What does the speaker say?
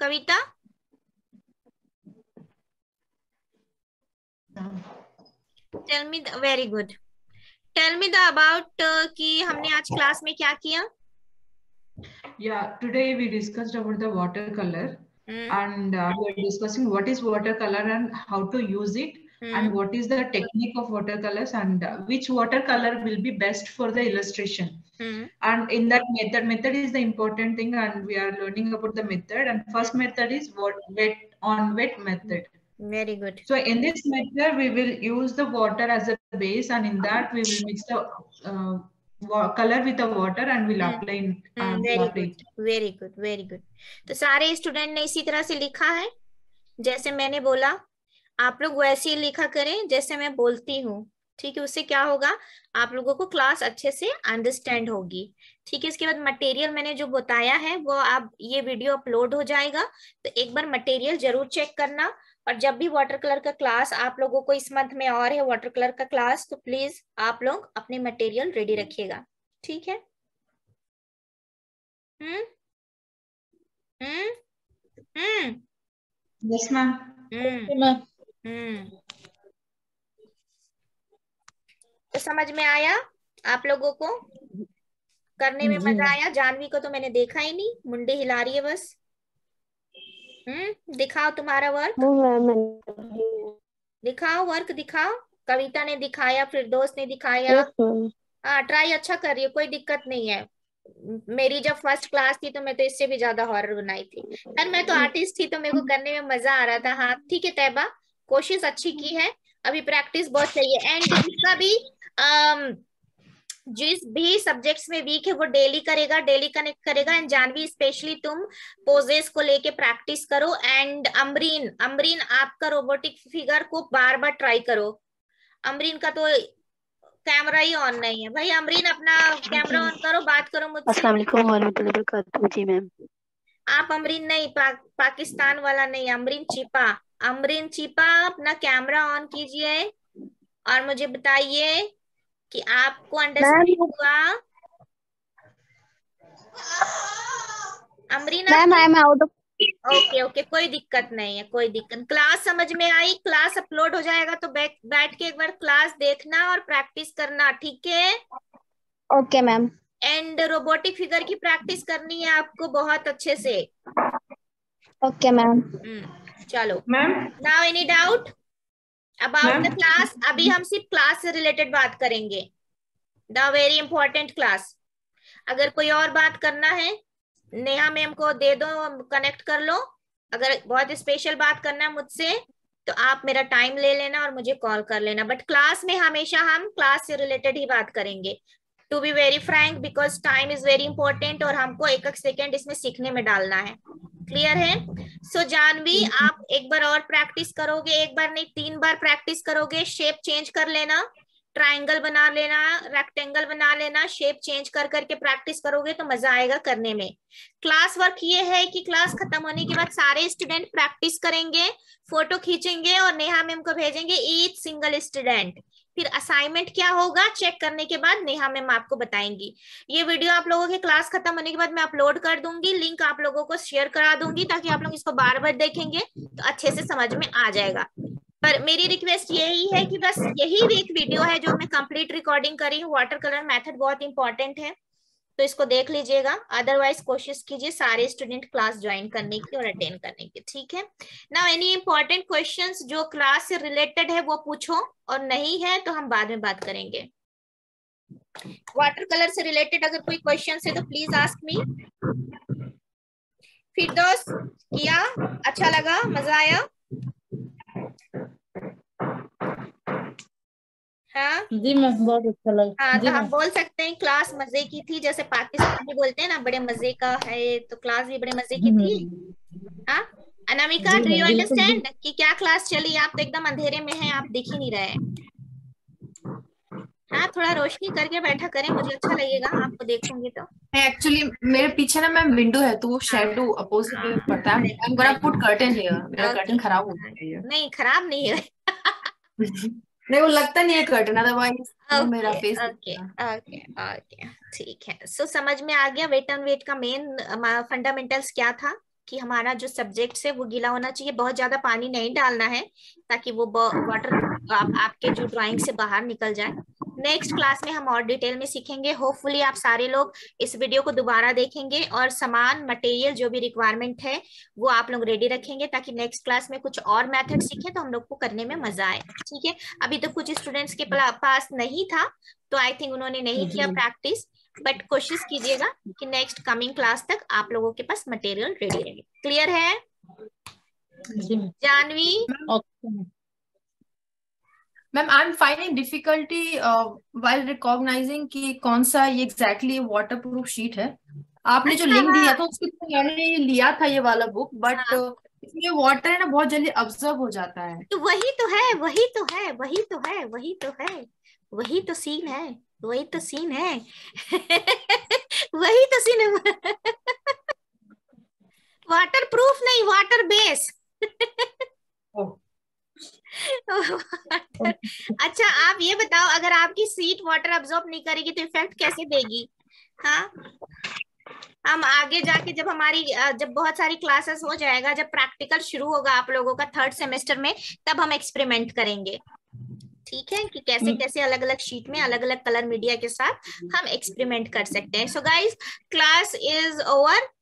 Kavita? Tell me, very good. Tell me the about कि हमने आज क्लास में क्या किया? Yeah, today we discussed about the watercolor and we are discussing what is watercolor and how to use it and what is the technique of watercolors and which watercolor will be best for the illustration. And in that method is the important thing, and we are learning about the method. And first method is wet on wet method. Very good. So in this method we will use the water as a base, and in that we will mix the color with the water and we'll apply in very good. तो सारे student ने इसी तरह से लिखा है जैसे मैंने बोला, आप लोग वैसे ही लिखा करें जैसे मैं बोलती हूँ, ठीक है? उससे क्या होगा, आप लोगों को क्लास अच्छे से अंडरस्टैंड होगी, ठीक है? इसके बाद मटेरियल मैंने जो बताया है वो, आप ये वीडियो अपलोड हो जाएगा तो एक बार मटेरियल जरूर चेक करना, और जब भी वाटर कलर का क्लास, आप लोगों को इस मंथ में और है वाटर कलर का क्लास, तो प्लीज आप लोग अपने मटेरियल रेडी रखिएगा, ठीक है? Yes ma'am. तो समझ में आया आप लोगों को? करने में मजा आया? जानवी को तो मैंने देखा ही नहीं, मुंडे हिला रही है बस। दिखाओ तुम्हारा वर्क, दिखाओ वर्क दिखाओ। कविता ने दिखाया, फिर दोस्त ने दिखाया। हाँ, ट्राई अच्छा कर रही है, कोई दिक्कत नहीं है। मेरी जब फर्स्ट क्लास थी तो मैं तो इससे भी ज्यादा हॉरर बनाई थी, पर मैं तो आर्टिस्ट थी तो मेरे को करने में मजा आ रहा था। हाँ ठीक है तैबा, कोशिश अच्छी की है, अभी प्रैक्टिस बहुत सही है। एंड जिसका भी जिस भी सब्जेक्ट्स में वीक है वो डेली करेगा, डेली कनेक्ट करेगा। एंड जानवी स्पेशली तुम पोजेस को लेके प्रैक्टिस करो। एंड अमरीन आपका रोबोटिक फिगर को बार बार ट्राई करो। अमरीन का तो कैमरा ही ऑन नहीं है भाई। अमरीन अपना कैमरा ऑन करो, बात करो मुझसे। अस्सलाम वालेकुम जी मैम। आप अमरीन नहीं, पाकिस्तान वाला नहीं, अमरीन चिपा। अपना कैमरा ऑन कीजिए और मुझे बताइए कि आपको अंडरस्टैंड हुआ। अमरीना ओके, कोई दिक्कत नहीं है, कोई दिक्कत। क्लास समझ में आई? क्लास अपलोड हो जाएगा तो बैठ के एक बार क्लास देखना और प्रैक्टिस करना, ठीक है? Okay ma'am. And robotic figure की प्रैक्टिस करनी है आपको बहुत अच्छे से। Okay ma'am. चलो ma'am, now any doubt about the class? अभी हम सिर्फ क्लास से रिलेटेड बात करेंगे, द वेरी इंपॉर्टेंट क्लास। अगर कोई और बात करना है, नेहा मैम को दे दो, कनेक्ट कर लो। अगर बहुत स्पेशल बात करना है मुझसे तो आप मेरा टाइम ले लेना और मुझे कॉल कर लेना, बट क्लास में हमेशा हम क्लास से रिलेटेड ही बात करेंगे। To be very frank, because time is very important और हमको एक एक सेकेंड इसमें सीखने में डालना है, क्लियर है? सो जानवी, आप एक बार और प्रैक्टिस करोगे, एक बार नहीं 3 बार प्रैक्टिस करोगे। शेप चेंज कर लेना, ट्रायंगल बना लेना, रेक्टेंगल बना लेना, शेप चेंज कर करके प्रैक्टिस करोगे तो मजा आएगा करने में। क्लास वर्क ये है कि क्लास खत्म होने के बाद सारे स्टूडेंट प्रैक्टिस करेंगे, फोटो खींचेंगे और नेहा मैम को भेजेंगे, ईच सिंगल स्टूडेंट। फिर असाइनमेंट क्या होगा चेक करने के बाद नेहा मैम आपको बताएंगी। ये वीडियो आप लोगों के क्लास खत्म होने के बाद मैं अपलोड कर दूंगी, लिंक आप लोगों को शेयर करा दूंगी ताकि आप लोग इसको बार बार देखेंगे तो अच्छे से समझ में आ जाएगा। पर मेरी रिक्वेस्ट यही है कि बस यही एक वीडियो है जो मैं कंप्लीट रिकॉर्डिंग करी हूँ। वाटर कलर मेथड बहुत इंपॉर्टेंट है तो इसको देख लीजिएगा, अदरवाइज कोशिश कीजिए सारे स्टूडेंट क्लास ज्वाइन करने की और अटेंड करने की, ठीक है? नाउ एनी इंपॉर्टेंट क्वेश्चंस जो क्लास से रिलेटेड है वो पूछो, और नहीं है तो हम बाद में बात करेंगे। वाटर कलर से रिलेटेड अगर कोई क्वेश्चन है तो प्लीज आस्क मी। फिर दोस्त किया, अच्छा लगा, मजा आया? हाँ जी मैम, बहुत अच्छा लगा। हाँ, तो हम बोल सकते हैं क्लास मजे की थी, जैसे पाकिस्तानी बोलते हैं ना बड़े मजे का है, तो क्लास भी बड़े मजे की थी। हाँ अनामिका, डू यू अंडरस्टैंड कि क्या क्लास चली? आप तो एकदम अंधेरे में हैं, आप दिख ही नहीं रहे। हाँ थोड़ा रोशनी करके बैठा करें, मुझे अच्छा लगेगा आपको देखूंगी तो। एक्चुअली मेरे पीछे ना मैम विंडो है तो वो शैडो अपोजिट पड़ता है। I am gonna put curtain here. मेरा कर्टन खराब हो गया है। नहीं खराब नहीं है, नहीं वो लगता नहीं है कर्टन, अदरवाइज मेरा फेस। ओके ठीक है। सो समझ में आ गया वेट एंड वेट का मेन फंडामेंटल्स क्या था, कि हमारा जो सब्जेक्ट है वो गीला होना चाहिए, बहुत ज्यादा पानी नहीं डालना है ताकि वो वाटर आपके जो ड्राइंग से बाहर निकल जाए। नेक्स्ट क्लास में हम और डिटेल में सीखेंगे। होपफुली आप सारे लोग इस वीडियो को दोबारा देखेंगे और सामान मटेरियल जो भी रिक्वायरमेंट है वो आप लोग रेडी रखेंगे ताकि नेक्स्ट क्लास में कुछ और मेथड सीखें तो हम लोग को करने में मजा आए। ठीक है, अभी तो कुछ स्टूडेंट्स के पास नहीं था तो आई थिंक उन्होंने नहीं किया प्रैक्टिस, बट कोशिश कीजिएगा कि नेक्स्ट कमिंग क्लास तक आप लोगों के पास मटेरियल रेडी रहे। क्लियर है Janvi? Ma'am I am finding difficulty while recognising कि कौन सा ये एग्जैक्टली वाटर प्रूफ शीट है। आपने जो लिंक दिया था उसके थ्रू मैंने लिया था ये वाला बुक, बट इसमें वाटर है ना बहुत जल्दी ऑब्जर्व हो जाता है। तो वही तो सीन है, वाटर प्रूफ नहीं, वाटर बेस। अच्छा आप ये बताओ, अगर आपकी सीट वाटर अब्सॉर्ब नहीं करेगी तो इफेक्ट कैसे देगी? हाँ, हम आगे जाके जब बहुत सारी क्लासेस हो जाएगा, जब प्रैक्टिकल शुरू होगा आप लोगों का थर्ड सेमेस्टर में, तब हम एक्सपेरिमेंट करेंगे। ठीक है, कि कैसे कैसे अलग अलग शीट में अलग अलग कलर मीडिया के साथ हम एक्सपेरिमेंट कर सकते हैं। So guys, class is over.